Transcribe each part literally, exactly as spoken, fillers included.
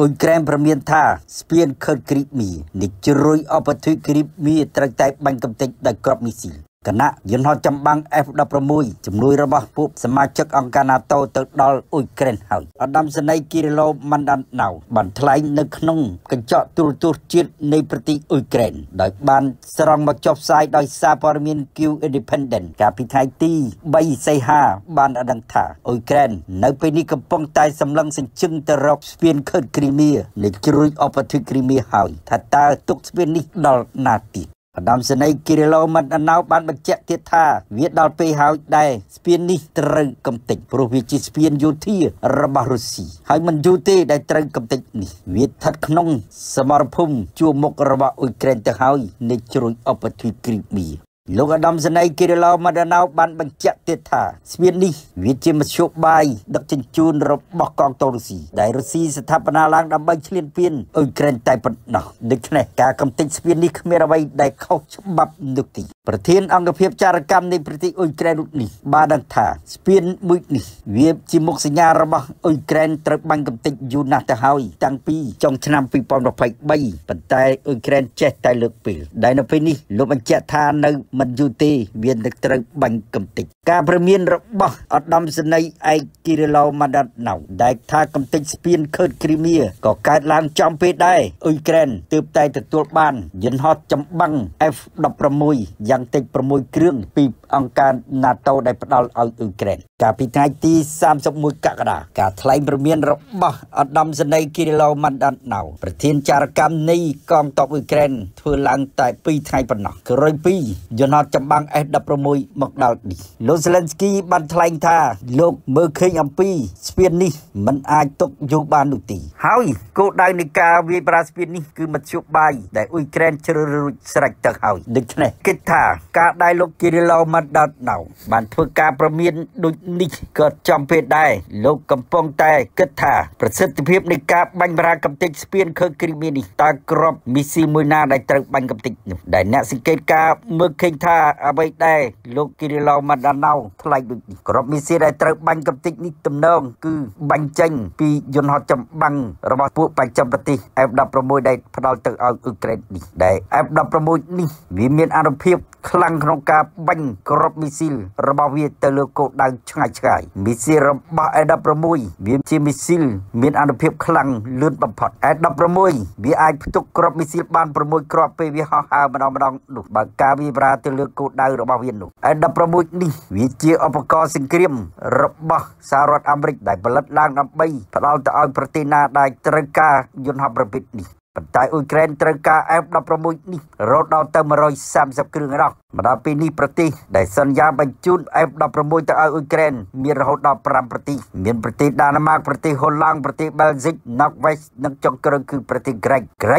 อุยแกรมประเมียนท่าสเปียนเคอร์กริปมีนิจรวยอปทุยกริปมีตรังใจบังกำติได้กรอบมีสิคณะยันหอจำบังเอฟดับประมุยจำนวนระบอบปุ๊บสมาชิกองค์การนาโต้ติดดอลอุยแกรนหอยอดัมสไนกิริโลมันดันหนาวบันทลายนึกนงกระเจาะตุรตุรจิตในประเทศอุยแกรนโดยบันสรองมาจบสายโดยซาปาร์มินคิวอินดิเพนเดนกับพิธายตีใบไซฮาบันอดังท่าอุยแกรนในปีนี้กำลังตายสำลังสิงจึงตะรกสเปียนเคิร์กริเมียในกรุยอปทุกริเมียหอยทัตตาตุกสเปียนนิกดอลนาติอดัมสไนกิริโลมันอนาวบันบัจเจติธาเวียดดาวไปหาได้สเปียนนี่ตรึงกำติดโปรวิจิสเปียนยูที่ระบารุสีให้มันยูที่ได้ตรึงกำติดนี่เวียดทัดขนงสมรภูมิจูมกระบะอุยแกรนตะหายในจรุยอปทุยกรีมีโลกอดัมสไนกิริโลมันอนาวบันบัจเจติธาสเปียนนี่เวียดจิมชกบายดักจินจูนระบกองตรุสีได้รุสีสถาปนาล้างดับใบเชลียนเปียนอุยแกรนไตปนหนอดึกแน่การกำติดสเปียนนี่เขมรไปได้เข้าฉบับดุติประเทศอังกฤษจารกรรมในประเทศอุยแกรนนี่บาดังท่าสเปียนมุยนี่เวียบจิมกสัญญาระบอบอุยแกรนตรึกบังกำติดยูนาตะฮอยตั้งปีจงชนะปีปอนด์ไปใบปัตไตอุยแกรนเจตไตเลือกปีได้นับไปนี่ลบบัญชาทานในมันยูเตเวียนตรึกบังกำติดการประเมินระบอบอดัมสไนไอกิริโลมาดันหนาวได้ท่ากำติดสเปียนเคิร์กริเมียก็การล้างจอมไปได้อุยแกรนเติบไตติดตัวบ้านยันฮอตจำบังเอฟดับประมุยยังติดประมุยเครื่องปีองค์การนาโตได้ประดาลเอาอุยแกรนการพิจารณาที่สามสมุยกระดาการทลายประเมียนระบอบอดัมสไนกิริโลมาดันหนาวประเทศจารกรรมในกองตบอุยแกรนทั่วหลังแต่ปีไทยปนกร้อยปียันฮอตจำบังเอฟดับประมุยมักดาลดีโลเซเลนสกีบันทลายท่าโลกเมื่อเคยอัมพีสเปียนนี่มันอาจตกยุบานุติเฮ้ยกูได้ในกาวีบราสเปียนนี่คือมันชุบใบได้อุยแกรนเชอร์รุสไรตะเฮาดึกแน่กิท่าการได้โลกกิริโลมาดัดหนาวบันเพื่อการประเมินดุนี่ก็จำเป็นได้โลกกำปองแต่กิท่าประสิทธิภาพในการบังบรากำติดสเปียนเคอร์กริมินี่ตากรอบมิซิมูนาได้ตรึกบังกำติดได้เนสิเกตกาเมื่อเคยท่าเอาไปได้โลกกิริโลมาดัดหนาวทลายดุนี่กรอบมิซิได้ตรึกบังกำติดนี่ตำนองคือบังเจงปียนหอจำบังระบอบผู้ปัจจปฏิเอฟดับประมุยได้พดาวตึกเอาอุยแกรนนี่ได้เอฟดับประมุยนี่วิเมียนอารมณ์เพียบคลังขนมกาบังกรอบมิซิลระบอบเวตเลโกดังช่างช่างมิซิลระบอบเอดับประมุยเวียนจิมิซิลเมียนอารมณ์เพียบคลังลื่นบัมพอดเอดับประมุยวิไอพตุกกรอบมิซิลบานประมุยกรอบไปวิหาฮามันเอามันเอาหนุบกาวิบราเตเลโกดังระบอบเวียนหนุบเอดับประมุยนี่วิเชียอุปกรณ์สิงคริมระบอบสหรัฐอเมริกได้บลัดล้างน้ำใบพดาวตะเอาประเทศนาได้ตรึกายุนฮับประบิดนี่ปัจจัยอุยแกรนตรึกาเอฟดับประมุยนี่รถดาวเติมรอยสามสิบเครื่องดอกมาดาปีนี้ประเทศได้สัญญาบรรจุเอฟดับประมุยตะเอาอุยแกรนมีรถดาวปรามประเทศมีประเทศดานามาร์กประเทศฮอลแลนด์ประเทศเบลจิกนักเวสนักจงกรคือประเทศไกรไกร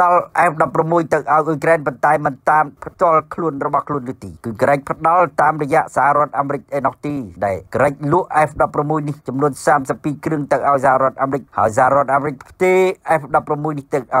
ดาวเอฟดับประมุยตะเอาอุยแกรนปัจจัยมันตามพระจอลคลุนระบกคลุนดุติคือไกรพดาวตามระยะสหรัฐอเมริกาเอ็นอกตีได้ไกรลุเอฟดับประมุยนี่จำนวนสามสิบปีเครื่องตะเอาสหรัฐอเมริกาสหรัฐอเมริกาที่เอฟดับประมุยนี่ตะเอา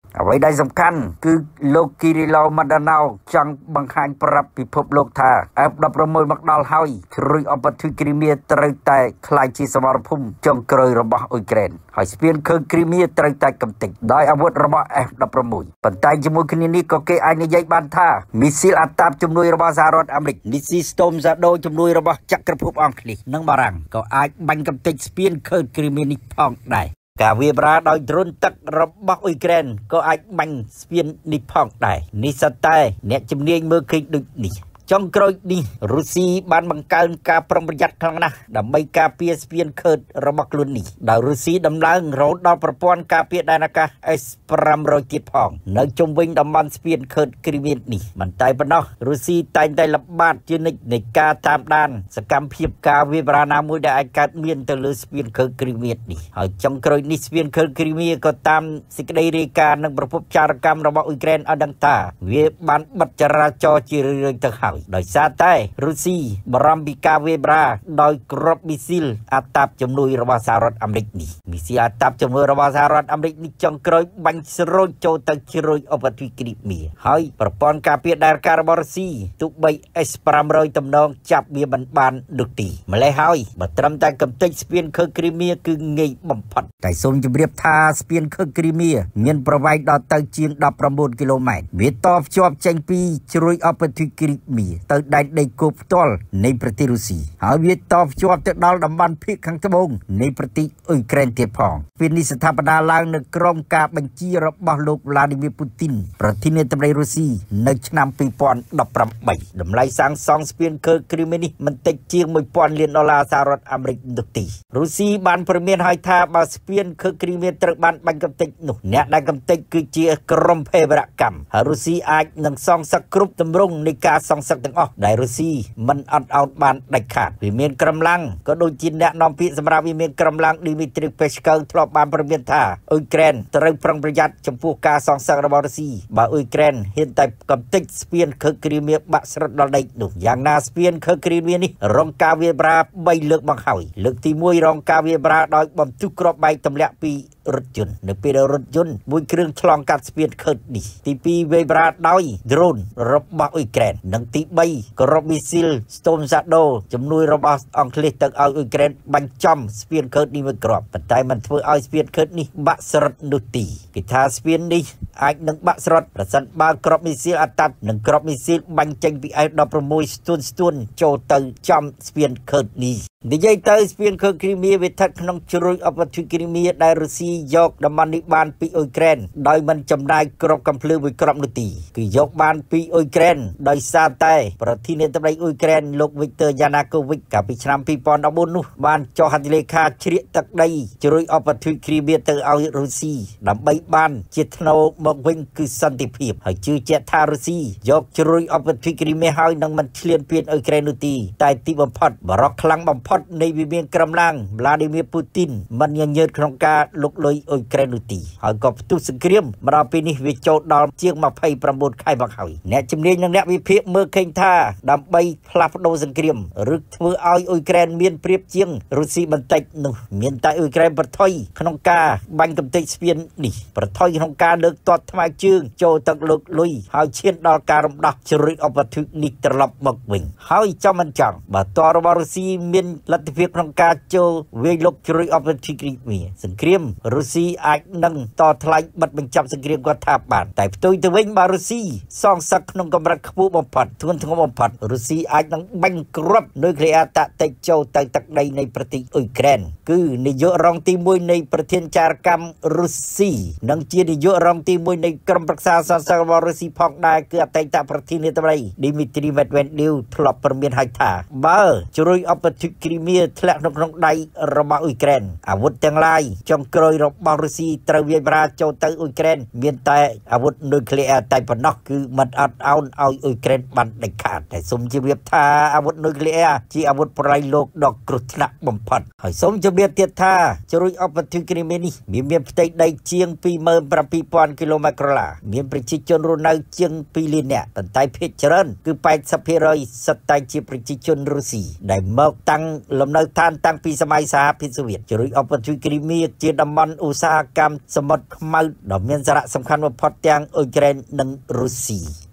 เอาไว้ได้สำคัญคือโลกกิริโลมาดานาวจังบังคับปรับพิภพโลกธาเอฟดับประมุยมักดาลเฮยครุยอปทุยกริเมียตรายแต่คลายชีสมรภูมิจงกรอยระบอบอุยแกรนไฮสเปียนเคอร์กริเมียตรายแต่กำติดได้อาวุธระบอบเอฟดับประมุยปัจจัยจมูกคณินิก็เกย์อันใหญ่บ้านธามิซิลอัตตาจำนวนระบอบสหรัฐอเมริกมิซิสโตมซาโดจำนวนระบอบจักรภพอังกฤษนั่งบารังก็อาจบังกำติดสเปียนเคอร์กริเมียนิพองได้กาเวบราโดยดรุนตักระบอบอุยแกรนก็อาจบังสเปียนนิพองได้นิสตายเนี่ยจำเนียงเมื่อคืนดึกนี้จงกรอยดีรัสเซียบานบังการการประมัดยัดครั้งนะดับใบกาเปียสเปียนเคิร์ดระบักลุนนี่ดาวรัสเซียดำล้างรถดาวประปวนกาเปียได้นะกะเอสปรามรอยจีพองในจงวิ่งดับมันสเปียนเคิร์ดกริเมียนี่มันตายปะเนาะรัสเซียตายได้ละบาดยืนในกาตามด้านสกัมเพียบกาเวบรานามุยได้การเมียนเตลือสเปียนเคิร์ดกริเมียนี่จงกรอยนี่สเปียนเคิร์ดกริเมียก็ตามสิกได้ริการนักประพบจารกรรมระบักอุยแกรนอดังตาเวบานบัจราจอจีเรืองตะเฮา โดยซาเต้รูซีบรัมบิกาเวบราโดยกรอบมิซิลอาตับจำนวนระบาดสหรัฐอเมริกนี่มิซิลอาตับจำนวนระบาดสหรัฐอเมริกนี่จังเกยบังสโรโจตังเกยอปติกริมีให้ประปอนกาเปียดาร์คาร์บอร์ซีทุกใบเอสปรามรอยตำนองจับเมียบันบานดุตีมาเลยให้บัตรำแต่งกับเต็กสเปียนเคอร์กริมีคือไงบัมพัดแต่ส่งจำเรียบทาสเปียนเคอร์กริมีเงินประวัยดอตังจีนดับประมูลกิโลเมตรเบียตอบจอบแจงปีเกยอปติกริมีตั้งได้ในกบตอลในประเทศรัสเซียหาเวียตอบจอบตั้งดาวดำบันพิคังตะบงในประเทศอุยแกรนเทียพองเป็นนิสถาปนาลางในกรองกาบัญชีรับบาลูวลาดิเมียร์ปูตินประเทศเนเธอร์แลนด์รัสเซียในชนามปีปอนดับประใบดำไล่สังสองสเปียนเคอร์กริมินีมันติดเชียงมวยปอนเลียนอลาสหรัฐอเมริกดุตีรัสเซียบันประเมินไฮทาบาสเปียนเคอร์กริมินตระบันบังกำติดหนุเนี่ยได้กำติดคือเชียกรมเพบระกรรมรัสเซียอาจหนังสองสักกรุ๊ปตำรงในการสองสักต่างออกในรัสเซียมันอัดเอาบานได้ขาดวิเมียนกำลังก็โดยจีนแนะนำพิสมาวิเมียนกำลังดิมิทรีเพชเกอร์ทรอบบันประเมินทาอุยแกรนตระพรังประหยัดจำพวกการสองสักระบารัสเซียบาอุยแกรนเห็นแต่กำติดสเปียนเคอร์กริมินบัสรดได้หนุอย่างนาสเปียนเคอร์กริมินรองกาเวบราใบเลือกบังเห่าเลือกที่มวยรองกาเวบราโดยบอมทุกรอบใบตำแหลกปีรถยนต์ในปีเดียวรถยนต์บุญเครื่องฉลองการสเปียนเคิร์ดดีที่ปีเวบราดอยโดรนรบมาอุยแกรนนังที่ใบกรอบมิซิลสโตมซาโดจำนวนรบอังกฤษตั้งเอาอุยแกรนบังจอมสเปียนเคิร์ดนี่มันกรอบปัจจัยมันเพื่อเอาสเปียนเคิร์ดนี่บัสรดุตีกิทาสเปียนนี่ไอ้นังบัสรดประสันบากรอบมิซิลอัตัดนังกรอบมิซิลบังจังปีไอ้ดอประมวยสตูนสตูนโจตังจอมสเปียนเคิร์ดนี่ดิจัยเตอร์สเปียนเคอร์กริมีเวทัดขนมจุรยอปติกริมีได้รัสเซียยกดำมันนิบานปีอุยแกรนโดยมันจำได้กรอบกำเพลือวิกรอบนุตีคือยกบานปีอุยแกรนโดยซาเต้ประเทศเนเธอร์แลนด์อุยแกรนลกวิกเตอร์ยานาโควิกกับพิชนามปีปอนอบุนุบานจอฮันเลขาเฉียตักได้จุรยอปติกริมีเตอร์เอารัสเซียดำใบบานเจตโนมองวิงคือสันติภาพให้ชื่อเจตารัสเซียยกจุรยอปติกริมีให้นังมันเฉลี่ยเปลี่ยนอุยแกรนนุตีแต่ติบัมพัดบล็อกคลังบัมพัดในวิเวียนกำลังวลาดิเมียร์ปูตินมันยังเยือนโครงการลุกลอยอุยแกรนตีหากกับตุสเกรียมมาปีนี้วิจารดอมเชียงมาไพ่ประมูลไข่บักเห่าแนจำเนียงยังแนวิเพียเมื่อเข่งท่าดำใบพลับโดสเกรียมหรือเมื่อเอาอุยแกรนเมียนเปรียบเชียงรัสเซียมันติดหนุ่มเมียนตาอุยแกรนประทอยขนมกาบังกับติสเปียนนี่ประทอยขนมกาเลิกตอดทำไมจึงโจตักลุกลอยหากเชียนดอการรำดับชริอปทุนิตรลับมักวิ่งหากเจ้ามันจังบัตตอร์บารุซีเมียนลัทธิเพียงของการโจเวลกจุริอปติกริมีสังเกตรัสเซียอาจนั่งต่อทลายบัดบังจับสังเกตกว่าท่าบานแต่ประตูทวีปรัสเซียสองสักนงกำลังขบุบผัดทวนทงบผัดรัสเซียอาจนั่งบังกรับโดยเคลียตะเตโจตะตักใดในประเทศอุยแกรนคือในยุโรปตีมวยในประเทศจารกรรมรัสเซียนั่งเชียในยุโรปตีมวยในกรมประชาสังคมรัสเซียพอกได้เกือบเตะประเทศเนเธอร์แลนด์ดิมิทรีเมดเวนดิวทลบประเมียนไฮท่าเบอร์จุริอปติกริมีทลักนกนกได้ระบาอุยแกรนอาวุธทั้งหลายจงเกยรบบารุซีตระเวนบราโจตังอุยแกรนเมียนแต่อาวุธนิวเคลียร์แต่ปนอกคือมันอัดเอาเอาอุยแกรนบันได้ขาดแต่สมจิเบียธาอาวุธนิวเคลียร์ที่อาวุธปลายโลกดอกกรุฑนักบ่มพัดให้สมจิเบียเตียธาจะรู้ออกมาถึงกริเมนี่มีเมียนแต่ได้เชียงปีเมินประปีปอนกิโลเมตรละเมียนประชิจนรุนเอาเชียงปีลินเนี่ยตั้งแต่เพชรเรนคือไปสัพเพรอยสไตล์จีประชิจนรุสีได้เมาตั้งลำเนาท่านตั้งปีสมัยสหพิสเวียตจุริอปติกริมีเจดมันอุตสาหกรรมสมดขมาดอกเมียนสระสำคัญว่าพอดแจงอุยแกรนนังรัสเซีย